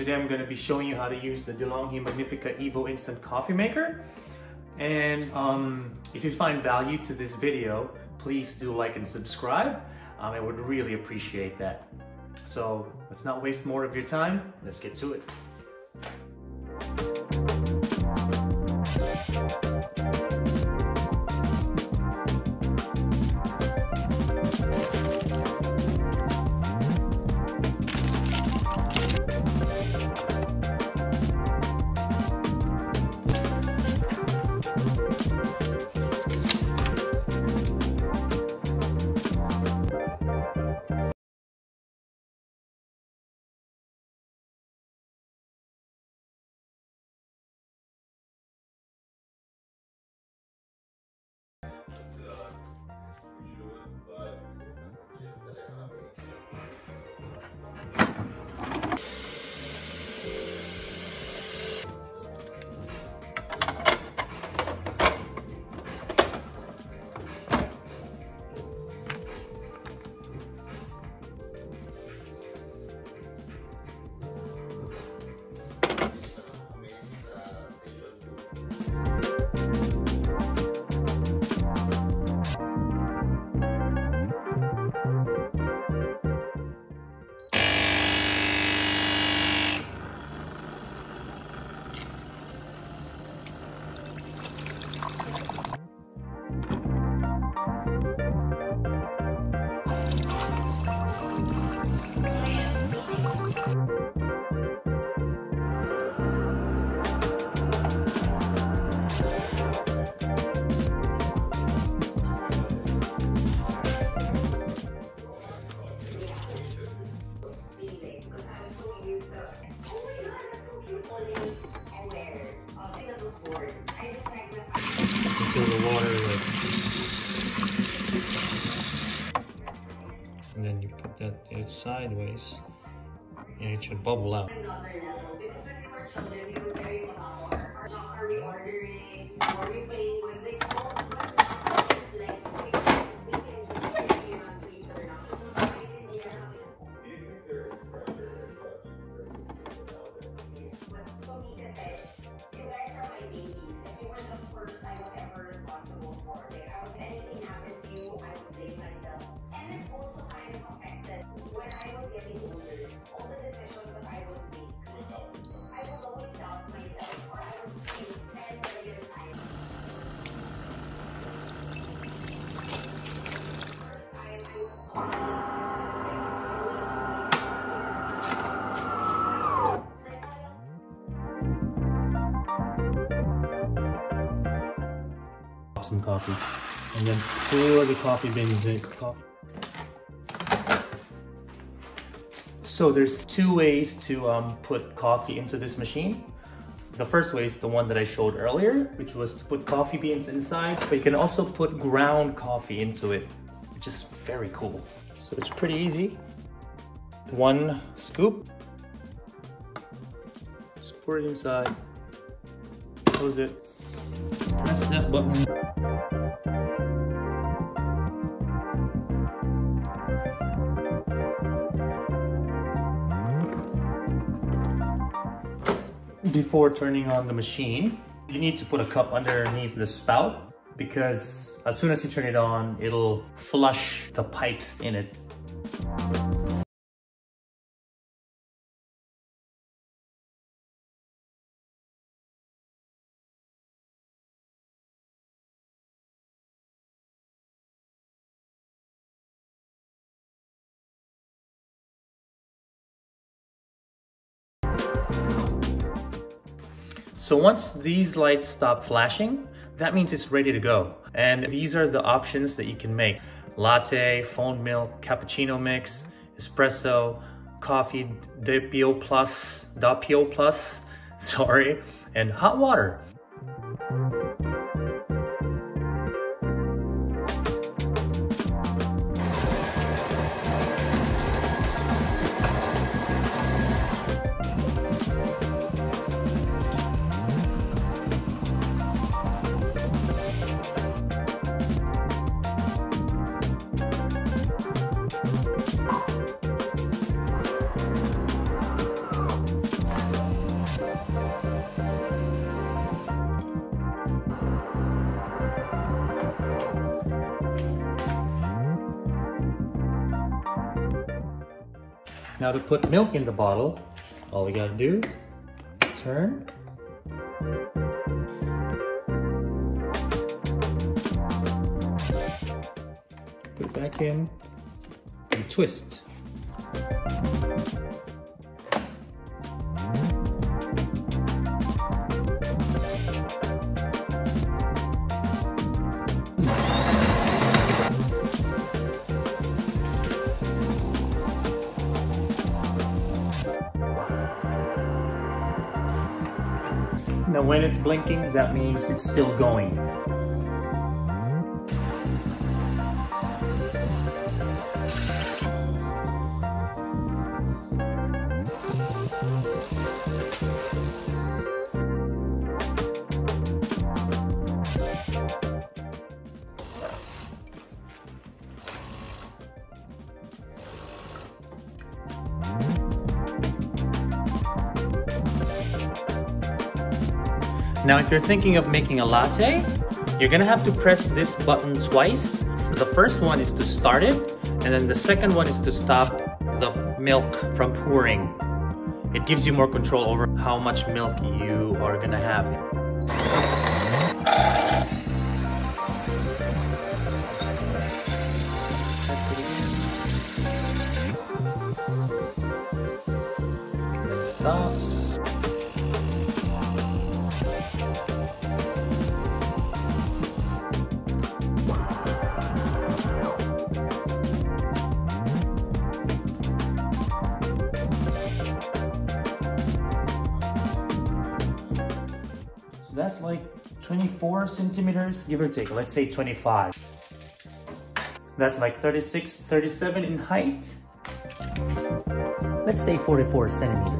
Today I'm going to be showing you how to use the DeLonghi Magnifica Evo Instant Coffee Maker. And if you find value to this video, please do like and subscribe. I would really appreciate that. So let's not waste more of your time. Let's get to it. And then you put that sideways and it should bubble out. Some coffee, and then pour the coffee beans in. So there's two ways to put coffee into this machine. The first way is the one that I showed earlier, which was to put coffee beans inside, but you can also put ground coffee into it, which is very cool. So it's pretty easy. One scoop, just pour it inside, close it, press that button. Before turning on the machine, you need to put a cup underneath the spout, because as soon as you turn it on, it'll flush the pipes in it. So once these lights stop flashing, that means it's ready to go. And these are the options that you can make. Latte, foam milk, cappuccino mix, espresso, coffee, DAPIO plus, sorry, and hot water. Now to put milk in the bottle, all we gotta do is turn. Put it back in and twist. Now when it's blinking, that means it's still going. Now if you're thinking of making a latte, you're gonna have to press this button twice. The first one is to start it, and then the second one is to stop the milk from pouring. It gives you more control over how much milk you are gonna have. Press it again. And it stops. That's like 24 centimeters, give or take, let's say 25. That's like 36, 37 in height. Let's say 44 centimeters.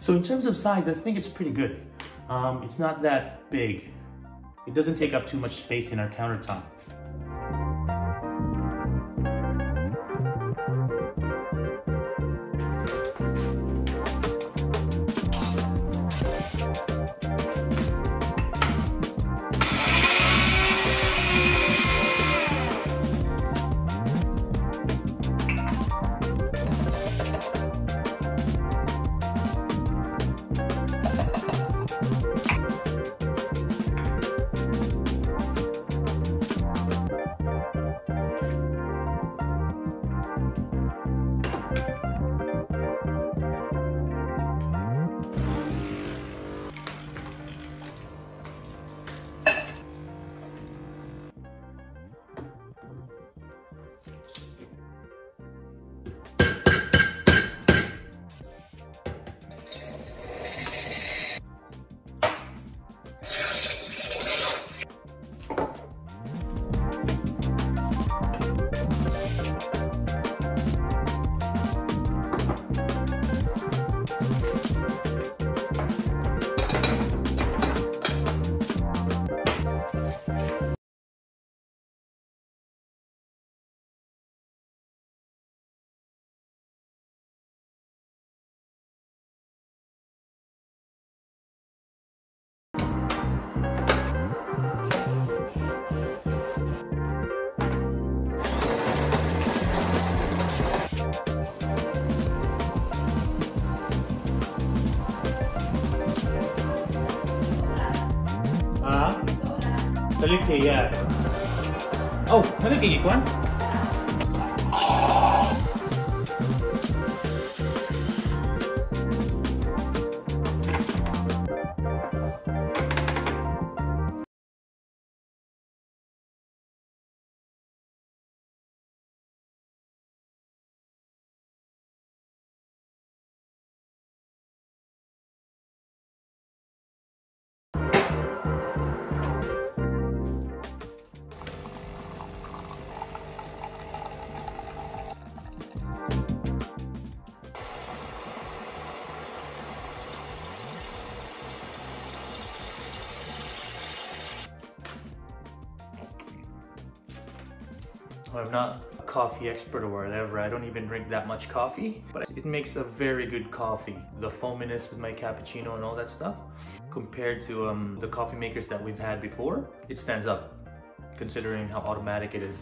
So in terms of size, I think it's pretty good. It's not that big. It doesn't take up too much space in our countertop. Yeah. Oh, let me get you one. I'm not a coffee expert or whatever. I don't even drink that much coffee, but it makes a very good coffee. The foaminess with my cappuccino and all that stuff, compared to the coffee makers that we've had before, it stands up considering how automatic it is.